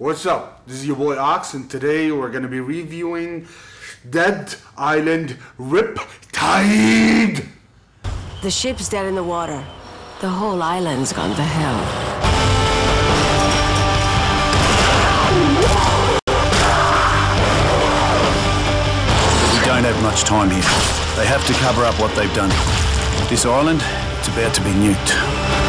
What's up? This is your boy Ox, and today we're going to be reviewing Dead Island Riptide! The ship's dead in the water. The whole island's gone to hell. We don't have much time here. They have to cover up what they've done. This island, it's about to be nuked.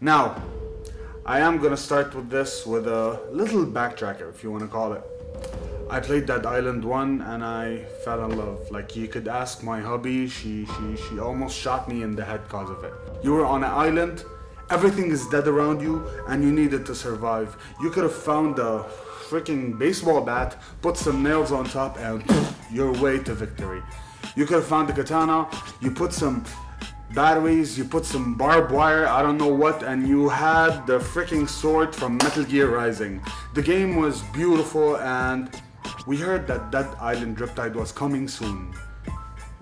Now, I am going to start with this with a little backtracker, if you want to call it. I played Dead Island 1 and I fell in love. Like, you could ask my hubby, she almost shot me in the head because of it. You were on an island, everything is dead around you, and you needed to survive. You could have found a freaking baseball bat, put some nails on top, and your way to victory. You could have found a katana, you put some batteries, you put some barbed wire, I don't know what, and you had the freaking sword from Metal Gear Rising. The game was beautiful, and we heard that Dead Island Riptide was coming soon.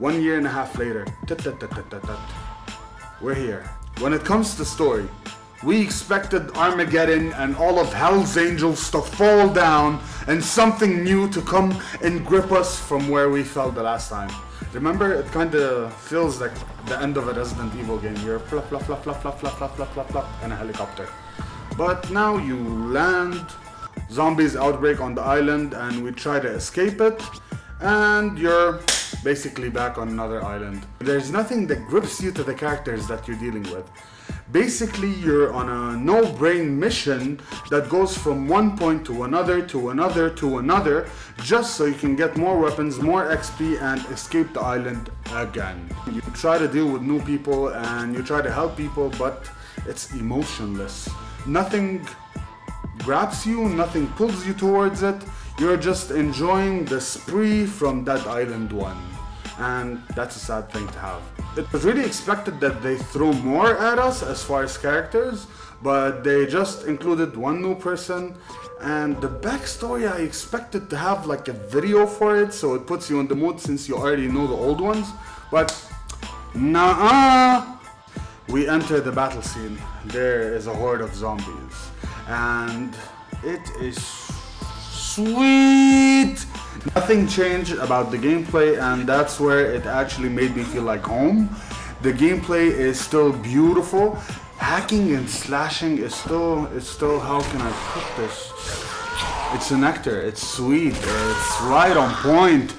1.5 years later, we're here. When it comes to story, we expected Armageddon and all of Hell's Angels to fall down and something new to come and grip us from where we fell the last time. Remember, it kind of feels like the end of a Resident Evil game. You're flop, flop, flop, flop, flop, flop, flop, flop, flop, flop, in a helicopter. But now you land, zombies outbreak on the island, and we try to escape it, and you're basically back on another island. There's nothing that grips you to the characters that you're dealing with. Basically, you're on a no-brain mission that goes from one point to another, just so you can get more weapons, more XP, and escape the island again. You try to deal with new people, and you try to help people, but it's emotionless. Nothing grabs you, nothing pulls you towards it. You're just enjoying the spree from Dead Island 1, and that's a sad thing to have. It was really expected that they threw more at us as far as characters, but they just included one new person, and the backstory I expected to have like a video for it, so it puts you in the mood since you already know the old ones, but nah-uh! We enter the battle scene. There is a horde of zombies, and it is sweet! Nothing changed about the gameplay, and that's where it actually made me feel like home. The gameplay is still beautiful. Hacking and slashing is still how can I put this? It's an nectar, it's sweet, it's right on point.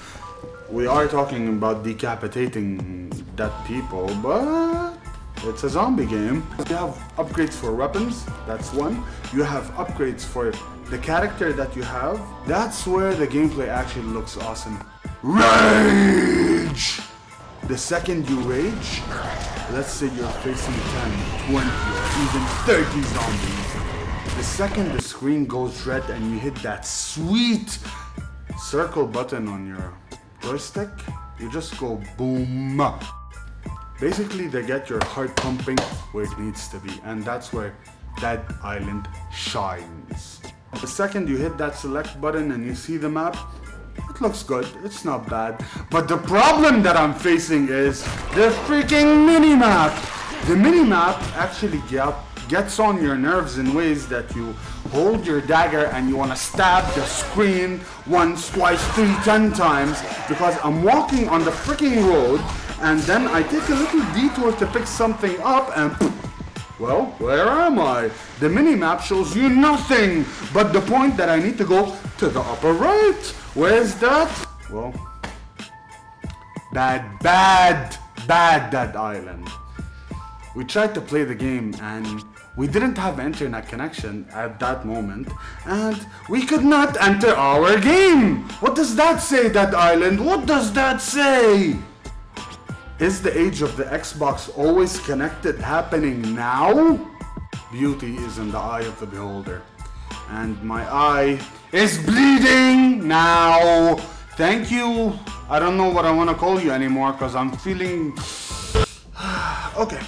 We are talking about decapitating dead people, but it's a zombie game. You have upgrades for weapons, that's one. You have upgrades for the character that you have. That's where the gameplay actually looks awesome. Rage! The second you rage, let's say you're facing 10, 20, or even 30 zombies. The second the screen goes red and you hit that sweet circle button on your joystick, you just go boom. Basically, they get your heart pumping where it needs to be, and that's where Dead Island shines. The second you hit that select button and you see the map, it looks good, it's not bad. But the problem that I'm facing is the freaking minimap! The minimap actually gets on your nerves in ways that you hold your dagger and you want to stab the screen once, twice, 3, 10 times because I'm walking on the freaking road and then I take a little detour to pick something up and poof, well, where am I? The minimap shows you nothing but the point that I need to go to the upper right. Where's that? Well, bad Dead Island. We tried to play the game and we didn't have internet connection at that moment and we could not enter our game. What does that say, Dead Island? What does that say? Is the age of the Xbox always connected happening now? Beauty is in the eye of the beholder. And my eye is bleeding now. Thank you. I don't know what I want to call you anymore because I'm feeling... Okay,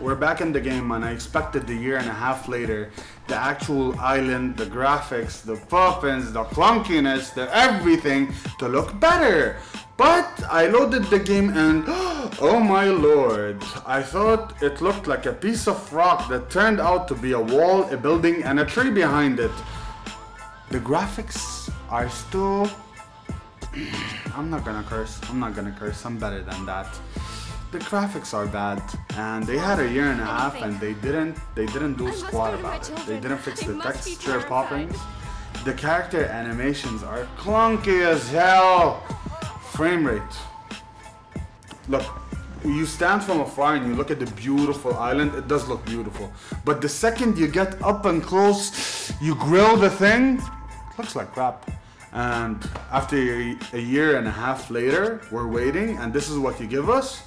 we're back in the game and I expected 1.5 years later the actual island, the graphics, the pop-ins, the clunkiness, the everything to look better. But I loaded the game and oh my lord, I thought it looked like a piece of rock that turned out to be a wall, a building, and a tree behind it. The graphics are still... I'm not gonna curse, I'm better than that. The graphics are bad, and they had a year and a half and they didn't do squat about it. They didn't fix the texture pop-ins. The character animations are clunky as hell. Frame rate. Look, you stand from afar and you look at the beautiful island, it does look beautiful. But the second you get up and close, you grill the thing, it looks like crap. And after a year and a half later, we're waiting and this is what you give us?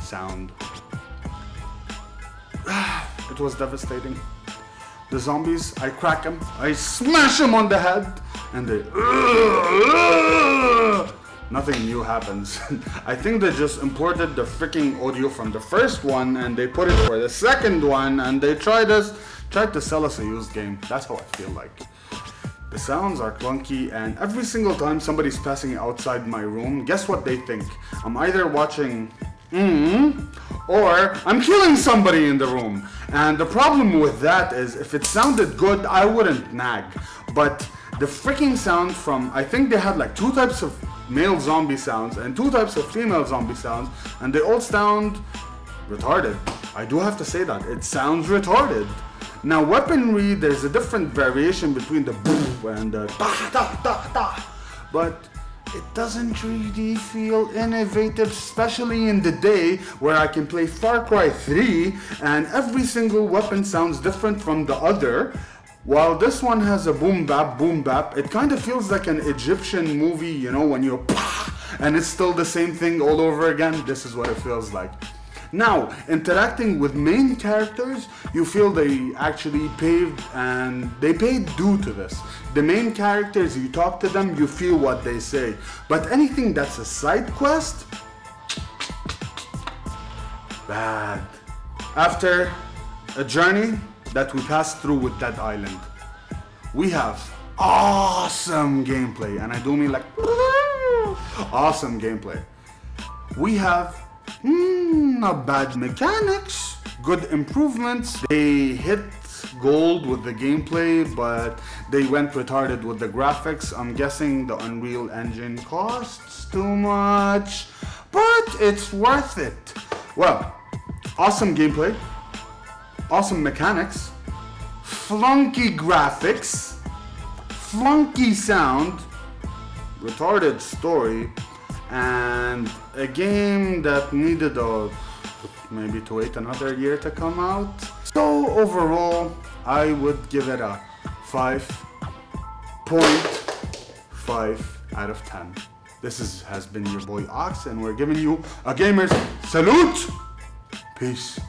Sound. It was devastating. The zombies, I crack them, I smash them on the head, and they... Nothing new happens. I think they just imported the freaking audio from the first one, and they put it for the second one, and they tried to sell us a used game. That's how I feel like. The sounds are clunky, and every single time somebody's passing outside my room, guess what they think? I'm either watching... or I'm killing somebody in the room. And the problem with that is if it sounded good, I wouldn't nag. But the freaking sound from, I think they had like two types of male zombie sounds and two types of female zombie sounds, and they all sound retarded. I do have to say that, it sounds retarded. Now weaponry, there's a different variation between the boom and the ta ta ta ta, but it doesn't really feel innovative, especially in the day where I can play Far Cry 3 and every single weapon sounds different from the other. While this one has a boom bap, it kind of feels like an Egyptian movie, you know, when you're and it's still the same thing all over again. This is what it feels like. Now, interacting with main characters, you feel they actually paved and they paid due to this. The main characters, you talk to them, you feel what they say. But anything that's a side quest, bad. After a journey that we passed through with Dead Island, we have awesome gameplay. And I do mean like awesome gameplay. We have not bad mechanics, good improvements. They hit gold with the gameplay, but they went retarded with the graphics. I'm guessing the Unreal Engine costs too much, but it's worth it. Well, awesome gameplay, awesome mechanics, flunky graphics, flunky sound, retarded story, and a game that needed maybe to wait another year to come out. So overall, I would give it a 5.5 out of 10. This has been your boy Ox, and we're giving you a gamer's salute. Peace.